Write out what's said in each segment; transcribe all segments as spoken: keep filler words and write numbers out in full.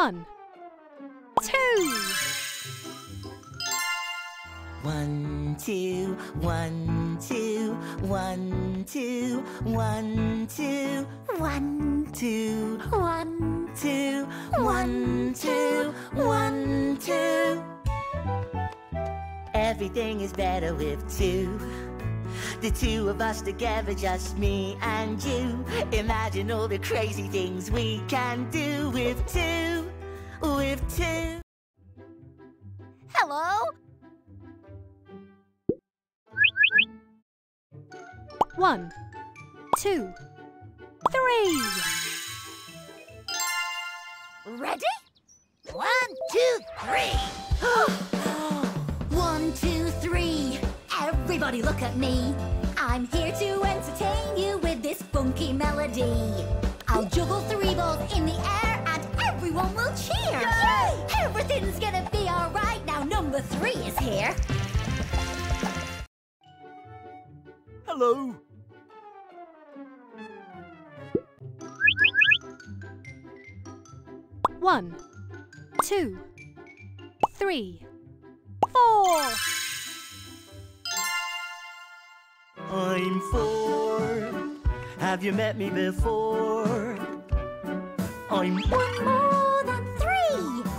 One, two. One, two, one, two, one, two, one, two, one, two, one, two, one, two, one, two. Everything is better with two. The two of us together, just me and you. Imagine all the crazy things we can do with two, with two. Hello? One, two, three. Ready? One, two, three. One, two, three. Everybody look at me. I'm here to entertain you with this funky melody. I'll juggle three balls in the air and everyone will cheer. Yay! Everything's gonna be alright now. Number three is here. Hello. One, two, three, four. I'm four. Have you met me before? I'm one more than three.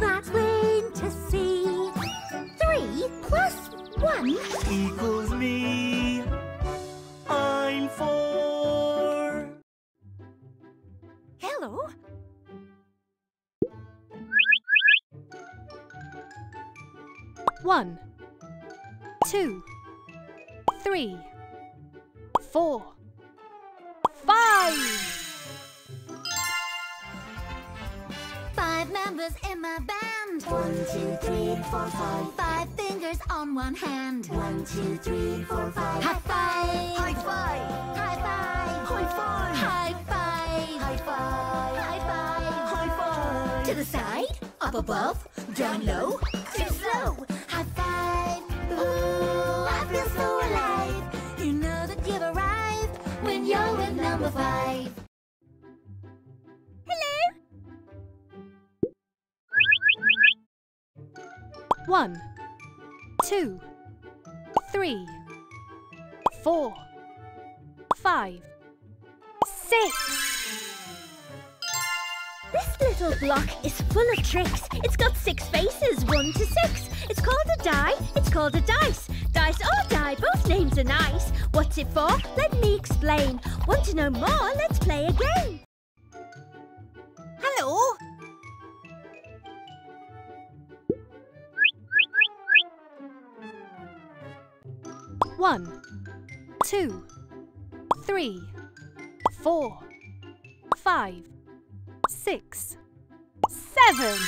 That's plain to see. Three plus one equals me. I'm four. Hello. One, two, three, four, five. Five members in my band. One, two, three, four, five. Five fingers on one hand. One, two, three, four, five. High five. High five. High five. High five. High five. High five. High five. High five. To the side, up above, down low, too slow. High five. Ooh, I feel so alive. You know that you've arrived when you're with number five. Hello. One, two, three, four, five, six. This little block is full of tricks. It's got six faces, one to six. It's called a die, it's called a dice. Dice or die, both names are nice. What's it for? Let me explain. Want to know more? Let's play a game. Hello? One, two, three, four, five, six, seven.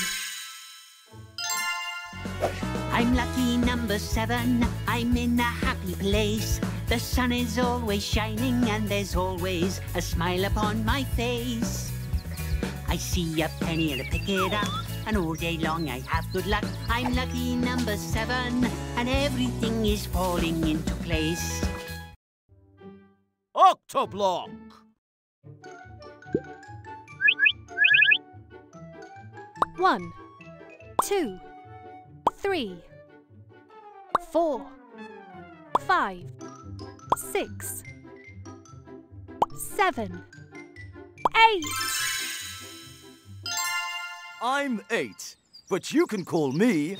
I'm lucky number seven, I'm in a happy place. The sun is always shining and there's always a smile upon my face. I see a penny and I pick it up, and all day long I have good luck. I'm lucky number seven, and everything is falling into place. Octoblock! One, two, three, four, five, six, seven, eight. I'm eight, but you can call me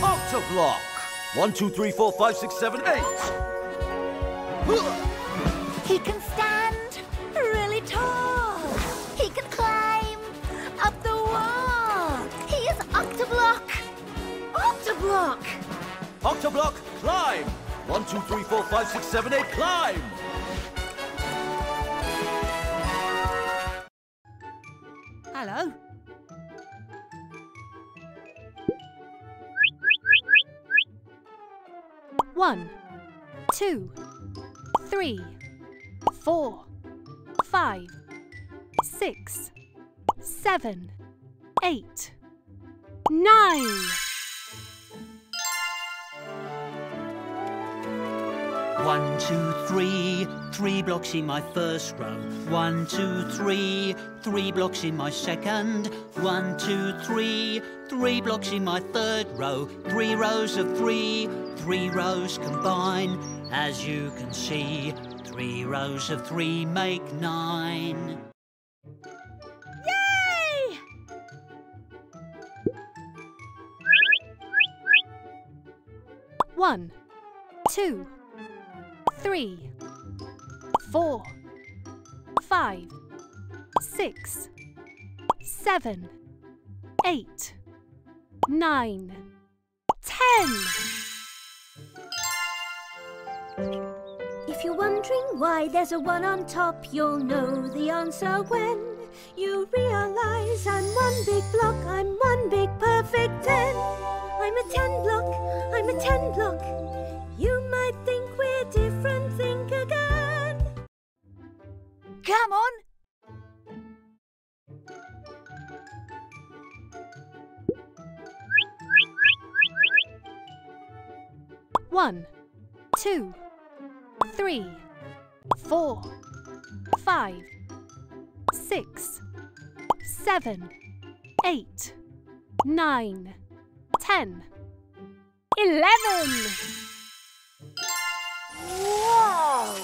Octoblock. One, two, three, four, five, six, seven, eight. He can stand really tall. He can climb up the wall. He is Octoblock. Octoblock! Octoblock, climb! One, two, three, four, five, six, seven, eight, climb! Hello. One, two, three, four, five, six, seven, eight, nine. One, two, three, three blocks in my first row. One, two, three, three blocks in my second. One, two, three, three blocks in my third row. Three rows of three, three rows combine. As you can see, three rows of three make nine. One, two, three, four, five, six, seven, eight, nine, ten. If you're wondering why there's a one on top, you'll know the answer when you realize I'm one big block, I'm one big perfect ten. I'm a ten block, I'm a ten block. You might think we're different, think again. Come on! One, two, three, four, five, six, seven, eight, nine, ten, eleven. Whoa!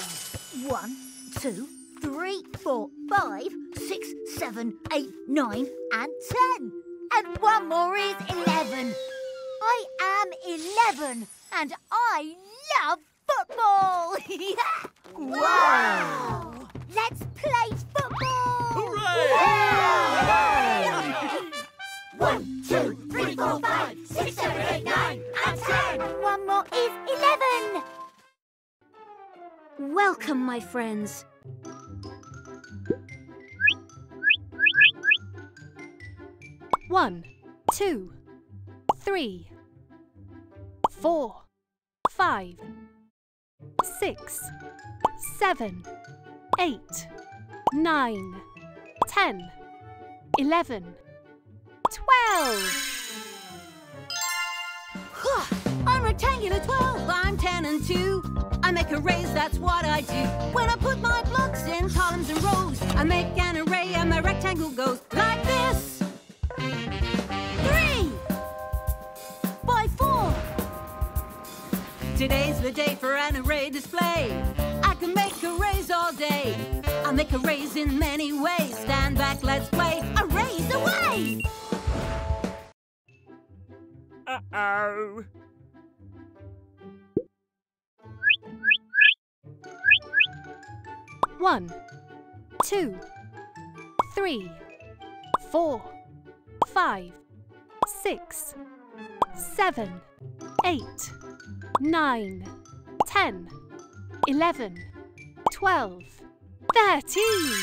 One, two, three, four, five, six, seven, eight, nine, and ten. And one more is eleven. I am eleven, and I love football. Wow. Wow! Let's play football! Hooray! Yeah. One, two, three, four, five, six, seven, eight, nine, and ten. And one more is eleven. Welcome, my friends. One, two, three, four, five, six, seven, eight, nine, ten, eleven, twelve. I'm rectangular twelve. I'm ten and two. I make arrays, that's what I do. When I put my blocks in columns and rows, I make an array and my rectangle goes like this. Three by four. Today's the day for an array display. I can make arrays all day. I make arrays in many ways. Stand back, let's play. Arrays away! Uh-oh. One, two, three, four, five, six, seven, eight, nine, ten, eleven, twelve, thirteen.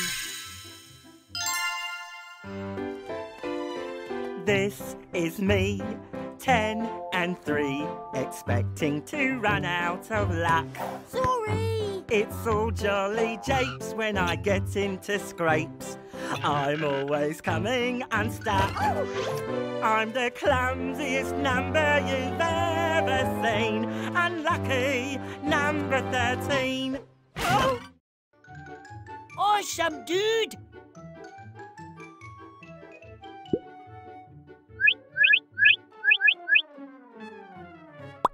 This is me, ten and three, expecting to run out of luck. Sorry. It's all jolly japes when I get into scrapes. I'm always coming unstuck. Oh. I'm the clumsiest number you've ever seen. Unlucky number thirteen. Oh. Awesome, dude!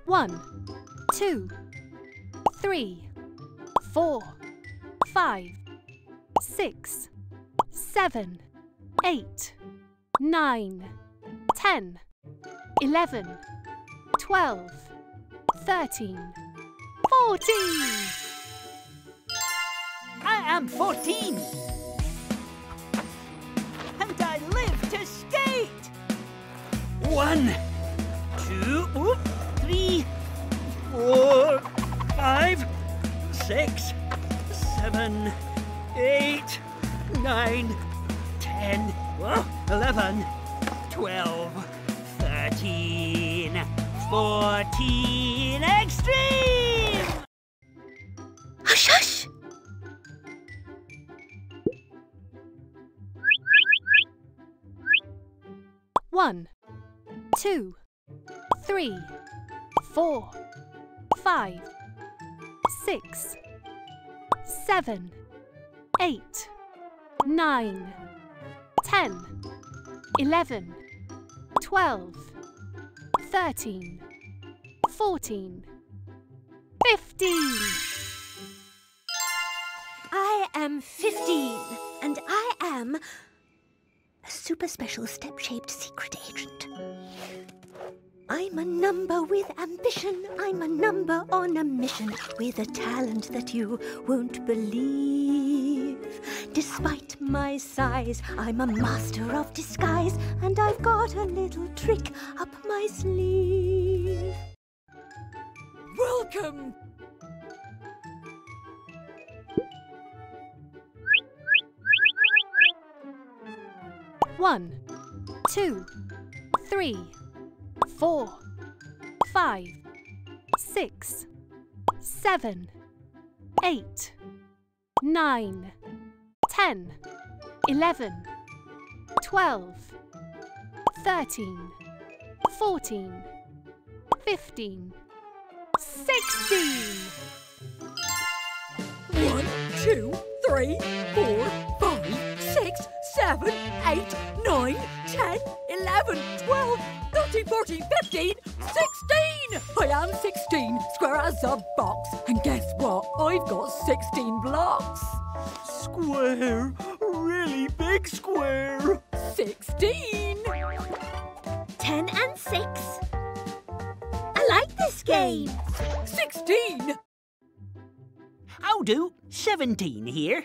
One, two, three, four, five, six, seven, eight, nine, ten, eleven, twelve, thirteen, fourteen. I am fourteen, and I live to skate. One, two, three, four, five, six, seven, eight, nine, ten, eleven, twelve, thirteen, fourteen, extreme! Hush, hush! One, two, three, four, five, six, seven, eight, nine, ten, eleven, twelve, thirteen, fourteen, fifteen. I am fifteen, and I am a super special step-shaped secret agent. I'm a number with ambition. I'm a number on a mission with a talent that you won't believe. Despite my size, I'm a master of disguise, and I've got a little trick up my sleeve. Welcome! One, two, three, four, five, six, seven, eight, nine, ten, eleven, twelve, thirteen, fourteen, fifteen, sixteen. One, two, three, four, five, six, seven, eight, nine, ten, eleven, twelve. fourteen, fifteen, sixteen! I am sixteen, square as a box. And guess what? I've got sixteen blocks. Square, really big square. sixteen! ten and six. I like this game. sixteen! I'll do seventeen here.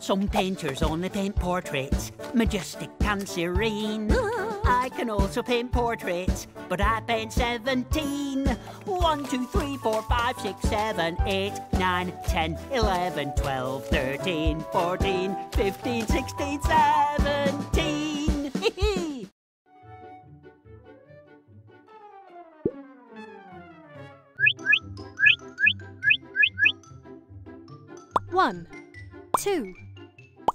Some painters only paint portraits, majestic and serene. I can also paint portraits, but I paint seventeen. one, two, three, four, five, six, seven, eight, nine, ten, eleven, twelve, thirteen, fourteen, fifteen, sixteen, seventeen. Hee-hee! One, two,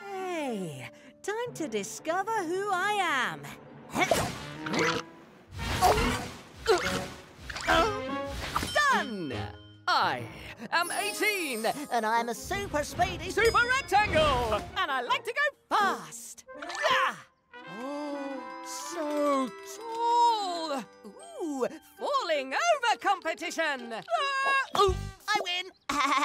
Hey. Time to discover who I am. Done! I am eighteen, and I'm a super speedy super rectangle, and I like to go fast. Oh, so tall! Ooh, falling over competition. Oh, I win! Aha!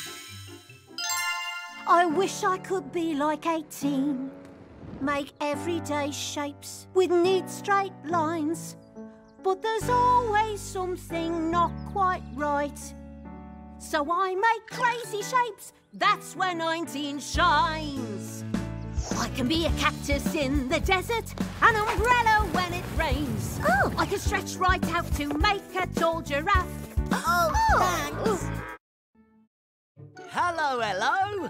I wish I could be like eighteen. Make everyday shapes with neat straight lines. But there's always something not quite right. So I make crazy shapes, that's where nineteen shines. I can be a cactus in the desert, an umbrella when it rains. Oh. I can stretch right out to make a tall giraffe. Oh, oh. Thanks. Hello, hello.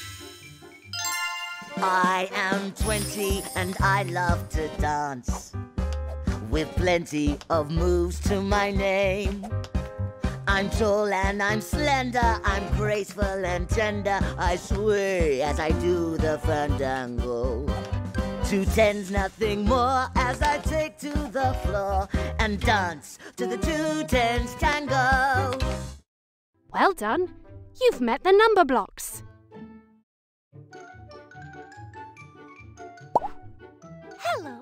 I am twenty and I love to dance, with plenty of moves to my name. I'm tall and I'm slender, I'm graceful and tender, I sway as I do the fandango. Two tens, nothing more, as I take to the floor and dance to the two tens tango. Well done! You've met the number blocks. Hello.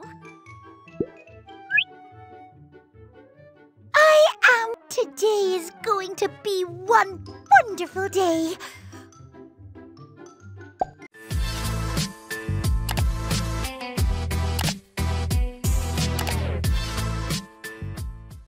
I am. Today is going to be one wonderful day.